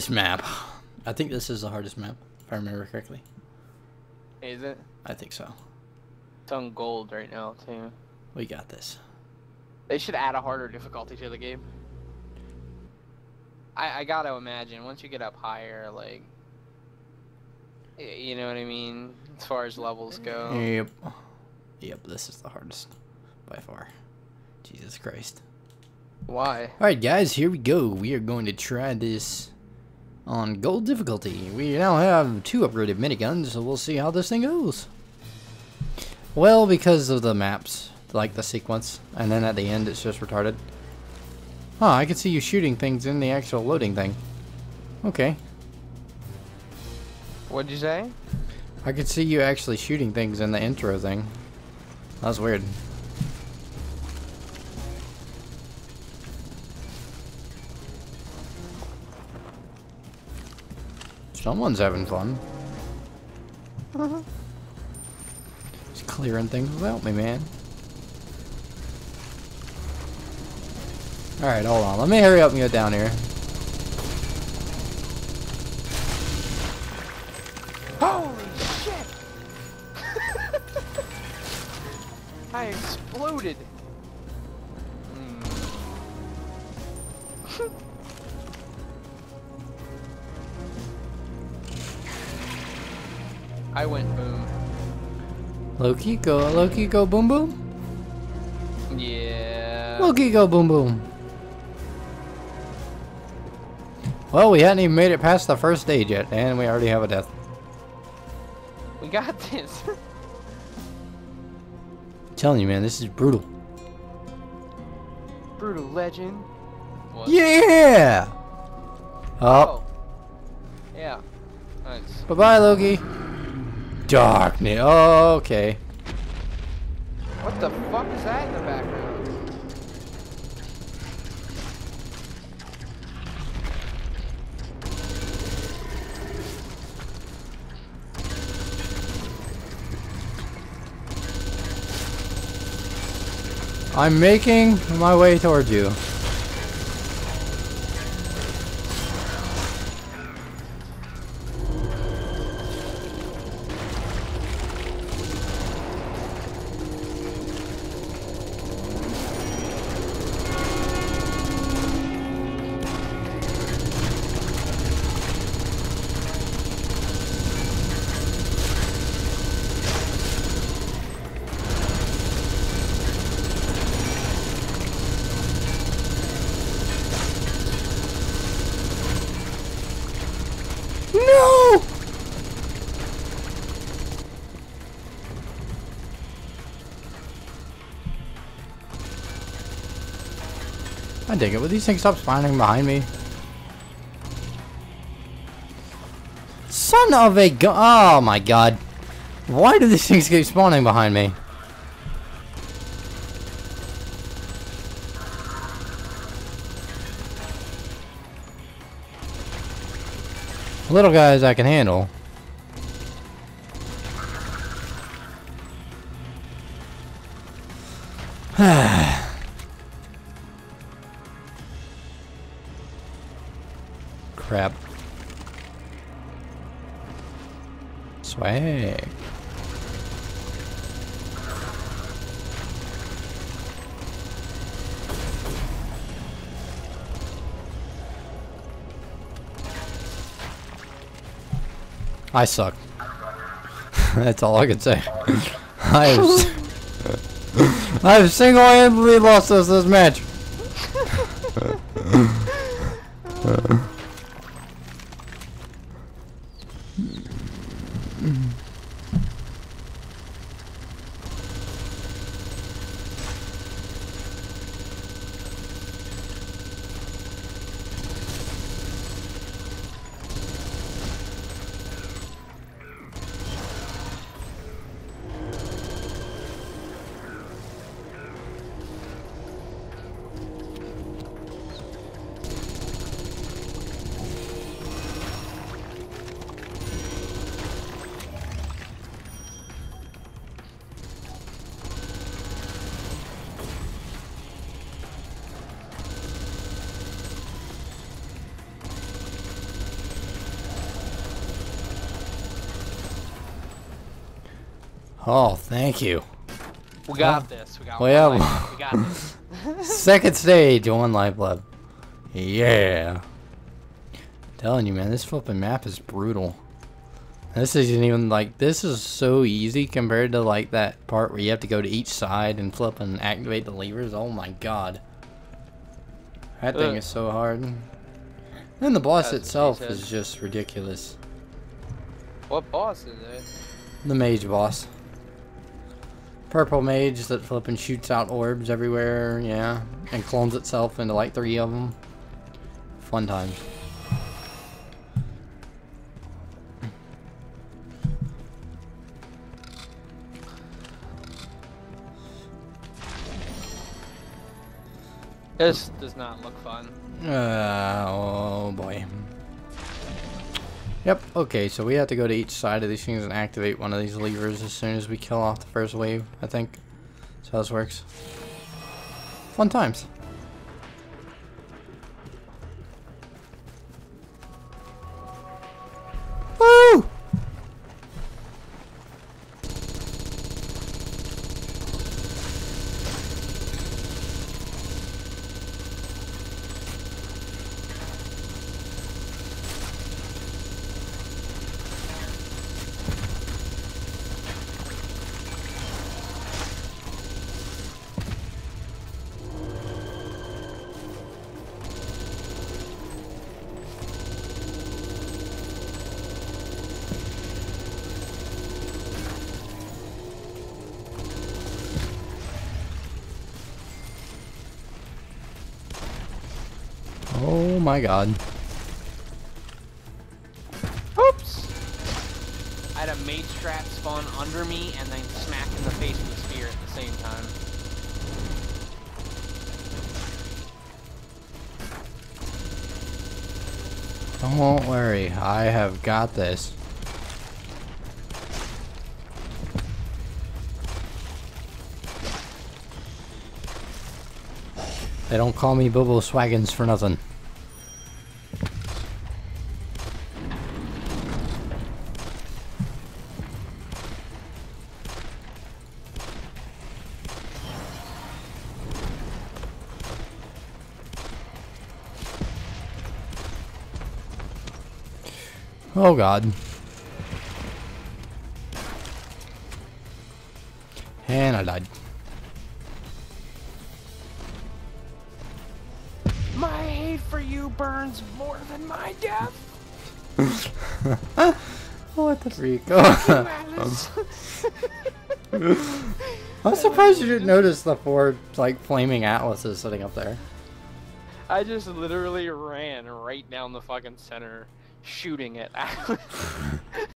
This map. I think this is the hardest map, if I remember correctly. Is it? I think so. It's on gold right now, too. We got this. They should add a harder difficulty to the game. I gotta imagine, once you get up higher, like... You know what I mean? As far as levels go. Yep. Yep, this is the hardest. By far. Jesus Christ. Why? Alright guys, here we go. We are going to try this on gold difficulty. We now have 2 upgraded miniguns, so we'll see how this thing goes. Well, because of the maps, like the sequence, and then at the end it's just retarded. Oh, I can see you shooting things in the actual loading thing. Okay. What'd you say? I could see you actually shooting things in the intro thing. That was weird. Someone's having fun. Just clearing things without me, man. Alright, hold on. Let me hurry up and get down here. Holy shit! I exploded! I went boom. Loki go boom boom? Yeah. Loki go boom boom. Well, we hadn't even made it past the first stage yet, and we already have a death. We got this. I'm telling you, man, this is brutal. Brutal Legend. What? Yeah! Oh. Yeah. Nice. Bye-bye, Loki. Darkness. Oh, okay. What the fuck is that in the background? I'm making my way toward you. I dig it. Would these things stop spawning behind me? Son of a gun! Oh my god. Why do these things keep spawning behind me? Little guys I can handle. Crap. Swag. I suck. That's all I can say. I've single-handedly lost us this match. Oh, thank you. We got this. We got, well, we got this. Second stage, one lifeblood. Yeah. I'm telling you, man, this flipping map is brutal. This isn't even like, this is so easy compared to like that part where you have to go to each side and flip and activate the levers. Oh my god. That thing is so hard. And the boss itself is just ridiculous. What boss is it? The mage boss. Purple mage that flipping shoots out orbs everywhere, yeah. And clones itself into like 3 of them. Fun times. This does not look fun. Oh boy. Yep, okay, so we have to go to each side of these things and activate one of these levers as soon as we kill off the first wave, I think. That's how this works. Fun times. Woo! Oh my god. Oops! I had a mage trap spawn under me and then smacked in the face with a spear at the same time. Don't worry, I have got this. They don't call me Bobo Swaggins for nothing. Oh god. And I died. My hate for you burns more than my death. What the freak? Oh. I'm surprised you didn't notice the 4 like flaming atlases sitting up there. I just literally ran right down the fucking center, shooting it.